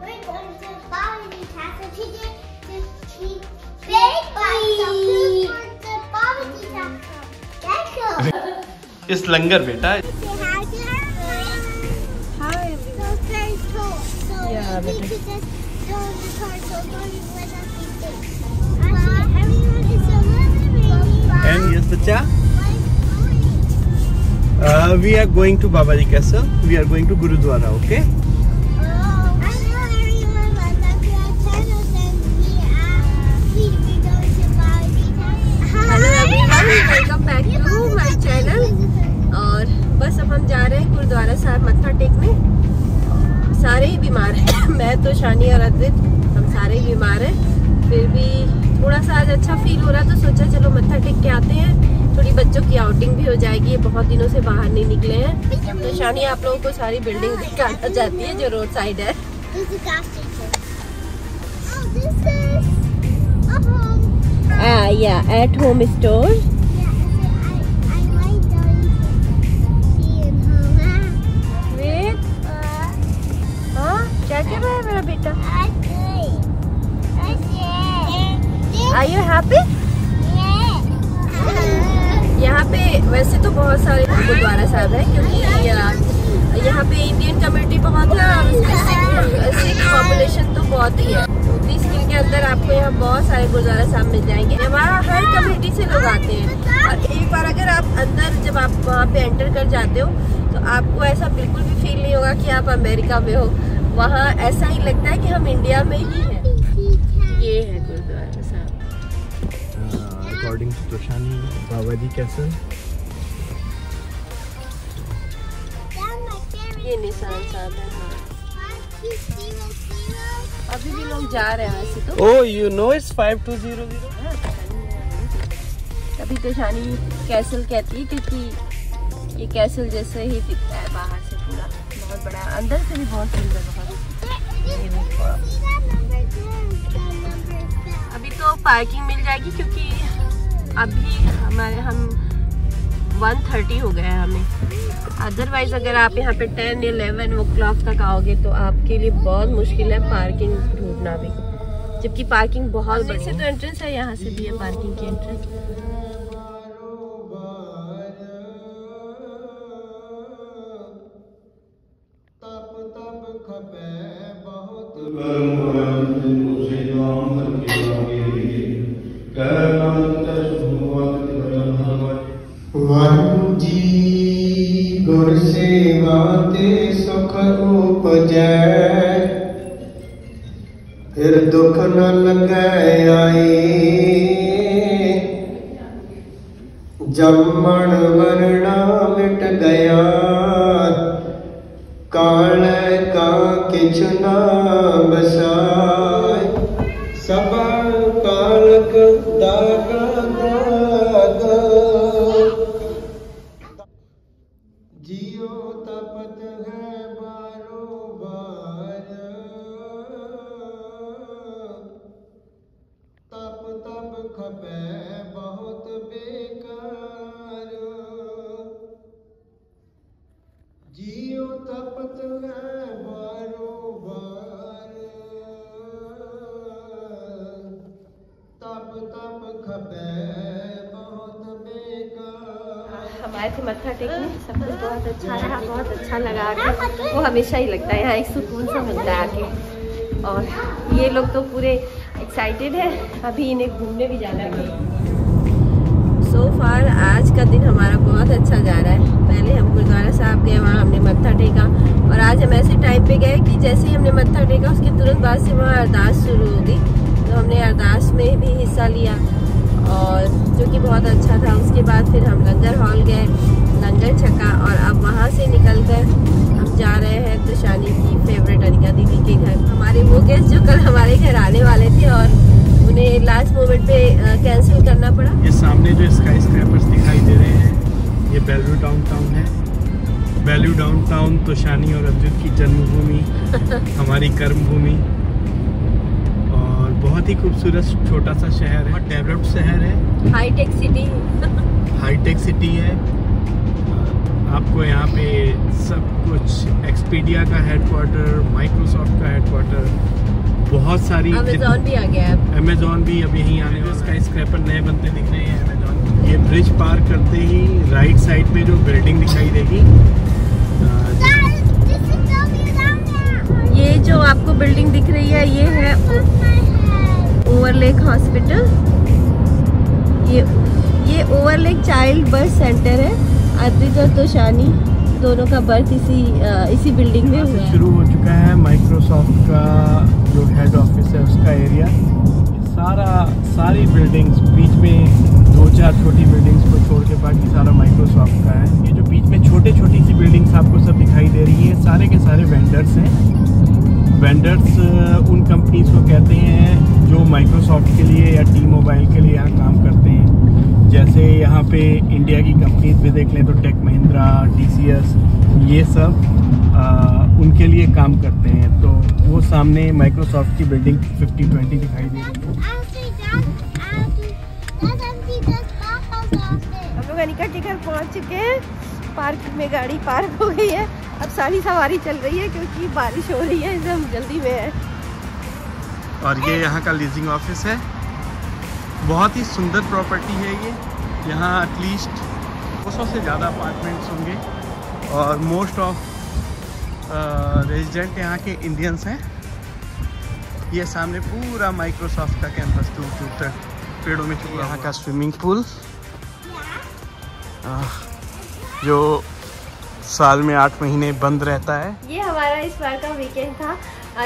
We're going to Babari Castle today to keep food for the Babari Castle. Let's go. It's langar, beta. Hi. So very tall. So yeah, we need to just go in the car. So don't even let us be fixed. Everyone is so lovely. And yes, bacha. We are going to Babari Castle. We are going to Gurdwara, okay? Oh, I know everyone was like, we are channels and we're going to Babari Castle. Hello everyone, welcome back to my channel. और बस अब हम जा रहे हैं गुरुद्वारा साहब मत्था टेकने। सारे ही बीमार हैं, मैं तो शानी और अद्वित, हम सारे ही बीमार हैं। फिर भी थोड़ा सा आज अच्छा फील हो रहा तो सोचा चलो मत्था टेक के आते हैं, थोड़ी बच्चों की आउटिंग भी हो जाएगी, बहुत दिनों से बाहर नहीं निकले हैं। तो शानी आप लोगों को सारी बिल्डिंग दिखाना चाहती है जो रोड साइड है। At home store. क्या कह रहा है मेरा बेटा? Are you happy? यहाँ पे वैसे तो बहुत सारे गुरुद्वारा साहब हैं क्योंकि यहाँ पे इंडियन कम्युनिटी बहुत है और उसमें सिख पॉपुलेशन तो बहुत ही है। 20 दिन के अंदर आपको यहाँ बहुत सारे गुरुद्वारा साहब मिल जाएंगे। वहाँ हर कम्युनिटी से लोग आते हैं और एक बार अगर आप अंदर जब आप वहाँ पे एंटर कर जाते हो तो आपको ऐसा बिल्कुल भी फील नहीं होगा कि आप अमेरिका में हो, वहाँ ऐसा ही लगता है कि हम इंडिया में ही हैं। ये है गुरुद्वारा साहब। According to Toshani, Babari Castle. ये निशान साहब है। अभी भी लोग जा रहे हैं ऐसे तो। Oh, you know it's 5200. अभी तोशानी कैसल कहती है क्योंकि ये कैसल जैसे ही दिखता है बाहर से, पूरा बहुत बड़ा, अंदर से भी बहुत सुंदर बहुत। अभी तो पार्किंग मिल जाएगी क्योंकि अभी हम 1:30 हो गया है हमें। अदरवाइज अगर आप यहाँ पे 10-11 o'clock तक आओगे तो आपके लिए बहुत मुश्किल है पार्किंग ढूंढना भी, जबकि पार्किंग बहुत बड़ी है। तो एंट्रेंस है, यहाँ से भी है पार्किंग की एंट्रेंस। वाहु जी गुर सेवा ते सुख उपजै, फिर दुख न लगै आए, जमण वरना मिट गया, काल का किछ ना बसाय, सब कालक दागा दाग। आए थे मत्था टेकने, सब कुछ बहुत अच्छा रहा, बहुत अच्छा लगा। आके वो हमेशा ही लगता है, यहाँ एक सुकून सा मिलता है आके। और ये लोग तो पूरे एक्साइटेड हैं, अभी इन्हें घूमने भी जाना है। सो फार आज का दिन हमारा बहुत अच्छा जा रहा है। पहले हम गुरुद्वारा साहब गए, वहाँ हमने मत्था टेका और आज हम ऐसे टाइम पे गए कि जैसे ही हमने मत्था टेका उसके तुरंत बाद से वहाँ अरदास शुरू होगी, तो हमने अरदास में भी हिस्सा लिया और जो कि बहुत अच्छा था। उसके बाद फिर हम लंगर हॉल गए, लंगर छका और अब वहाँ से निकल कर हम जा रहे हैं तोशानी की फेवरेट अनिका दीदी के घर। हमारे वो गेस्ट जो कल हमारे घर आने वाले थे और उन्हें लास्ट मोमेंट पे कैंसिल करना पड़ा। ये सामने जो स्काई स्क्रैपर्स दिखाई दे रहे हैं, ये बेल्व्यू डाउनटाउन है। बेल्व्यू डाउनटाउन तोशानी और अद्वित की जन्मभूमि, हमारी कर्मभूमि। बहुत ही खूबसूरत छोटा सा शहर है, डेवलप्ड शहर है, हाईटेक सिटी है। आपको यहाँ पे सब कुछ एक्सपीडिया का हेडक्वार्टर, माइक्रोसॉफ्ट का हेडक्वार्टर, बहुत सारी अमेजोन भी आ गया है। अमेजोन भी अब यहीं आने वाला है। स्काई स्क्रैपर नए बनते दिख रहे हैं अमेजोन। ये ब्रिज पार करते ही राइट साइड पे जो बिल्डिंग दिखाई देगी, ये जो आपको बिल्डिंग दिख रही है ये है ओवरलेक हॉस्पिटल। ये ओवरलेक चाइल्ड बर्थ सेंटर है। आदित्य और तोशानी दोनों का बर्थ इसी बिल्डिंग में हुआ है। शुरू हो चुका है माइक्रोसॉफ्ट का जो हेड ऑफिस है उसका एरिया। सारी बिल्डिंग्स, बीच में दो चार छोटी बिल्डिंग्स को छोड़ के बाकी सारा माइक्रोसॉफ्ट का है। ये जो बीच में छोटी सी बिल्डिंग्स आपको सब दिखाई दे रही है, सारे के सारे वेंडर्स हैं। वेंडर्स उन कंपनीज को कहते हैं जो माइक्रोसॉफ्ट के लिए या T-Mobile के लिए यहाँ काम करते हैं। जैसे यहाँ पे इंडिया की कंपनीज भी देख लें तो टेक महिंद्रा, TCS, ये सब उनके लिए काम करते हैं। तो वो सामने माइक्रोसॉफ्ट की बिल्डिंग 5020 दिखाई दे रही है। हम लोग अनिका के घर पहुँच चुके हैं। पार्क में गाड़ी पार्क हो गई है। अब सारी सवारी चल रही है क्योंकि बारिश हो रही है, इसलिए हम जल्दी में है। और ये यहाँ का लीजिंग ऑफिस है। बहुत ही सुंदर प्रॉपर्टी है ये। यहाँ एटलीस्ट 200 से ज़्यादा अपार्टमेंट्स होंगे और मोस्ट ऑफ रेजिडेंट यहाँ के इंडियंस हैं। ये सामने पूरा माइक्रोसॉफ्ट का कैंपस दूर तक पेड़ों में छुपा। यहाँ का स्विमिंग पूल जो साल में 8 महीने बंद रहता है। ये हमारा इस बार का वीकेंड था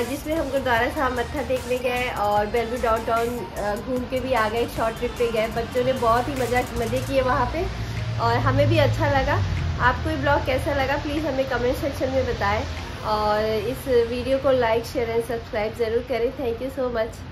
जिसमें हम गुरुद्वारा साहब मत्था देखने गए और बेलव्यू डाउनटाउन घूम के भी आ गए। शॉर्ट ट्रिप पे गए, बच्चों ने बहुत ही मज़े किए वहाँ पे और हमें भी अच्छा लगा। आपको ये ब्लॉग कैसा लगा प्लीज़ हमें कमेंट सेक्शन में बताएं और इस वीडियो को लाइक, शेयर एंड सब्सक्राइब ज़रूर करें। Thank you so much.